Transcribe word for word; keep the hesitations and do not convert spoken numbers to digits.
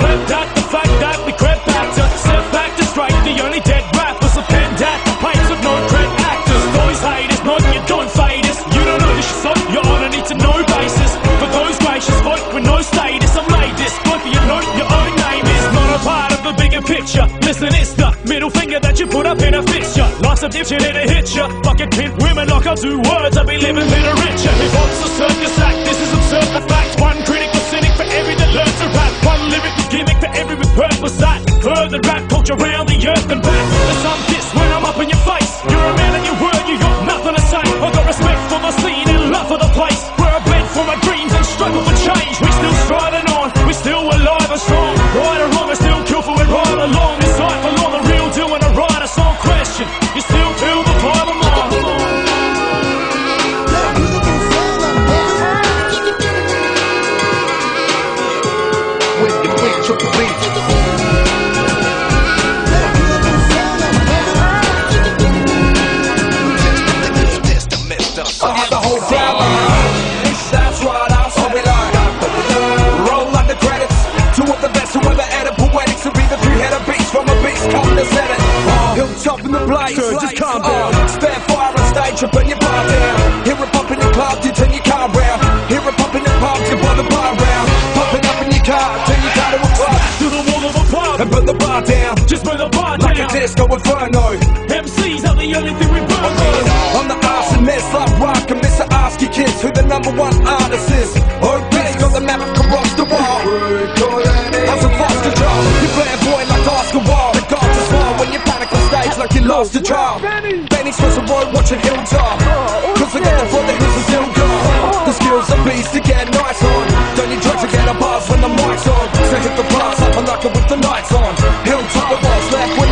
slept at the fact that we crept back to step back to strike the only dead rappers of pen that the pipes with no dread actors. Boys hate us, not you don't fight us. You don't know the shit's on, you're on a need to know basis. For those gracious folk with no status, I'm like this. But you know your own name is not a part of the bigger picture. Listen, it's the middle finger that you put up in a fixture. Life's a dipshit and it hits ya. Fucking pimp women like I do words, I be living better richer. If I'm a circus act, this is absurd the fact. One critic was cynic for every that learns to rap. One lyrical gimmick for every with purpose that further rap culture round the earth and back. And some diss when I'm up in your face. You're a man and your word, you got nothing to say. I got respect for the scene and love for the place where I bled for my dreams and struggle for change. We still striving on, we still alive and strong. Right or wrong, we still kill for it right along. This life for long, the real do and a right, it's not question. You still feel the vibe I'm on. Hilltop in the blaze, just calm down. Uh, Spare fire on stage, you burn your bar down. Hear it pop in your club, you turn your car round. Hear it pop in your pub, you buy the bar round. Pop it up in your car, turn your car to a club. To the wall of a club, and burn the bar down. Just burn the bar down. Like a disco inferno. M Cs are the only thing we burn. I'm, oh. I'm the arsonist, like rock and Mister Ask Your Kids, who the number one artist is. O B's got the map across the wall. How's a fast control? You're flamboyant like Oscar Wilde. The gods are small when you panic on stage like you lost a trial. Benny's was a road watching Hilltop. Cause I got the floor that hills are still gone. The skills are beast to get nights on. Don't need drugs to get a buzz when the mic's on. So hit the bars up and knock it with the lights on. Hilltop the boss left with